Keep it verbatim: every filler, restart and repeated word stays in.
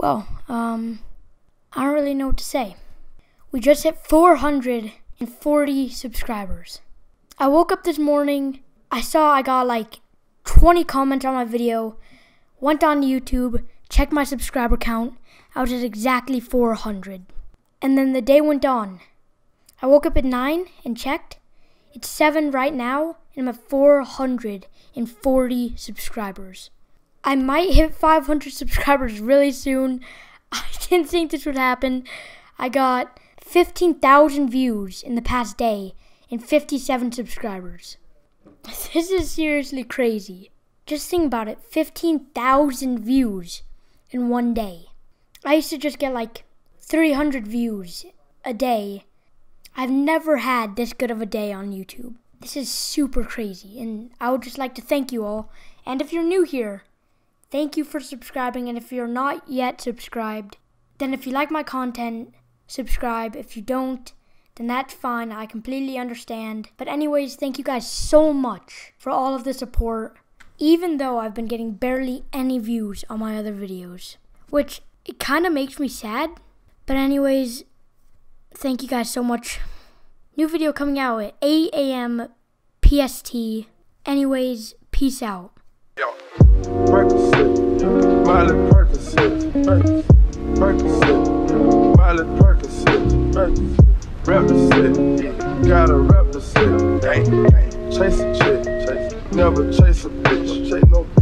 Well, um, I don't really know what to say. We just hit four hundred forty subscribers. I woke up this morning, I saw I got like twenty comments on my video, went on YouTube, checked my subscriber count, I was at exactly four hundred. And then the day went on. I woke up at nine and checked. It's seven right now, and I'm at four hundred forty subscribers. I might hit five hundred subscribers really soon. I didn't think this would happen. I got fifteen thousand views in the past day and fifty-seven subscribers. This is seriously crazy. Just think about it, fifteen thousand views in one day. I used to just get like three hundred views a day. I've never had this good of a day on YouTube. This is super crazy, and I would just like to thank you all. And if you're new here, thank you for subscribing, and if you're not yet subscribed, then if you like my content, subscribe. If you don't, then that's fine. I completely understand. But anyways, thank you guys so much for all of the support, even though I've been getting barely any views on my other videos, which it kind of makes me sad. But anyways, thank you guys so much. New video coming out at eight A M P S T. Anyways, peace out. Yo. Percocet, Miley Percocet, Percocet, Percocet, Miley Percocet, Percocet. Represent, gotta represent. Dang, dang. Chase a chick, chase. Never chase a bitch, chase no.